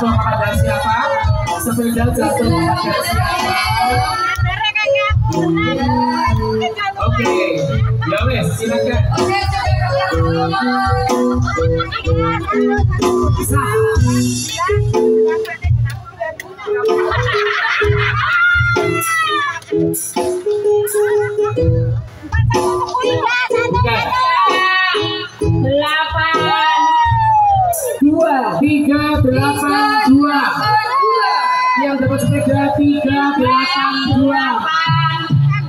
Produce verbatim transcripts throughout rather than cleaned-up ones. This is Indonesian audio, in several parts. langsung ada siapa? Sepeda jatuh ada siapa? Oke, ya wes silakan. delapan dua yang dapat sepeda tiga delapan dua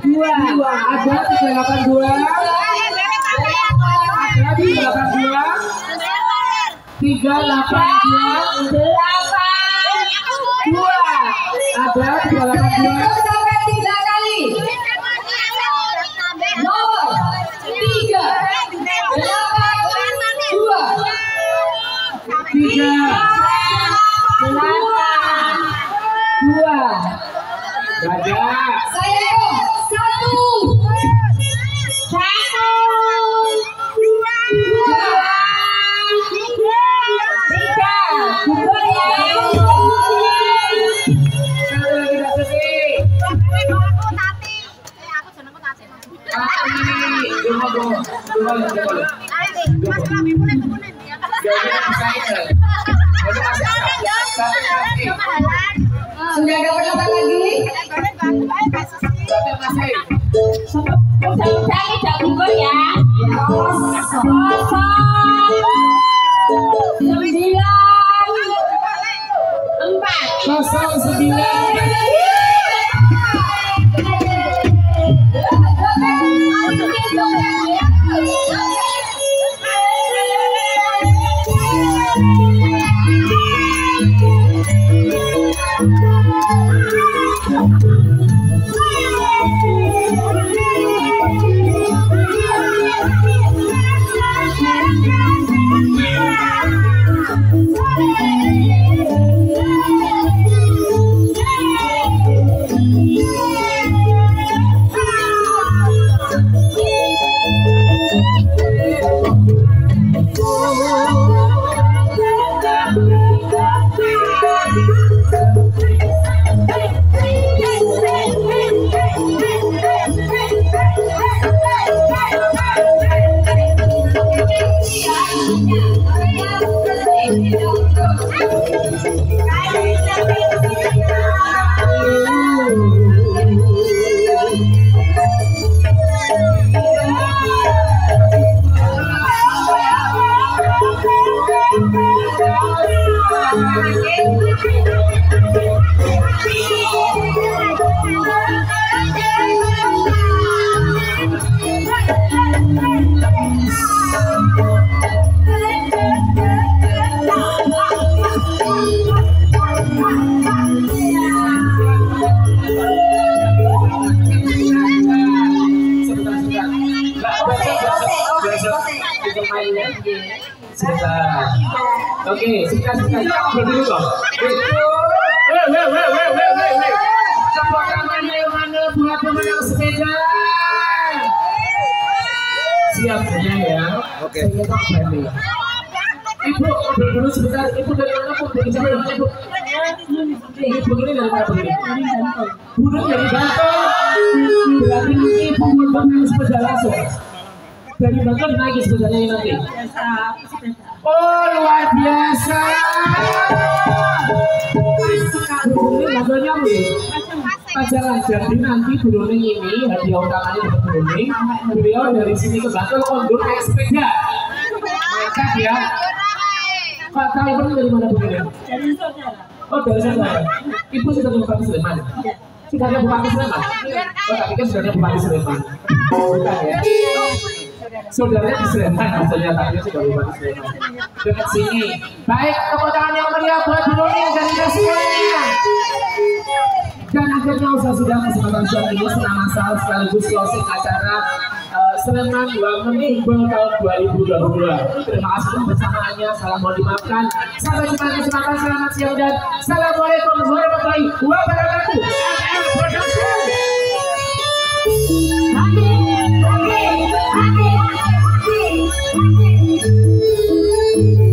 dua ada tiga delapan dua ada tiga delapan dua ada tiga delapan dua sudah ada pendapat lagi? Sudah tidak gugur ya? kosong sembilan empat kosong sembilan Oke, sekitar sekitar kita ngobrol dulu loh. Weh, weh, weh, weh, weh, weh, weh. Tepuk tangan yang mana buat pemenang sepeda. Siap punya ya. Oke. Ibu ngobrol dulu sebentar. Ibu dari mana pun dari siapa namanya ibu? Ibu ini dari mana? Ibu dari Banten. Berarti ibu buat pemenang sepeda langsung. Dari Banten lagi sepedanya ini nanti. Oh, luar biasa. Burung ini bakal nyambung. Pacar-pacar ini nanti burung ini hadiah utamanya untuk burung. Beliau dari sini ke Banten kondur naik sepeda. Mantap ya. Pak tahu pernah dari mana burung ini? Dari saudara. Oh, dari saudara. Ibu sudah ke Bupati Sleman. Sudah ke Bupati Sleman. Oh, tapi kan sudah ke Bupati Sleman. Bukan ya. Saudaranya di Sleman, maksudnya tadi sudah lupa di Sleman. Dekat sini. Baik, tepuk tangan yang meriah buat Buruning dan kita semuanya. Dan akhirnya usaha sudah kesempatan siang ini senam masal sekaligus closing acara uh, Senam Sleman Bangkit tahun dua ribu dua puluh dua. Terima kasih kebersamaannya. Salam mohon dimaafkan. Sampai jumpa di kesempatan selamat siang dan assalamualaikum warahmatullahi wabarakatuh. M M Production. Hadir, hadir. Happy, happy, happy.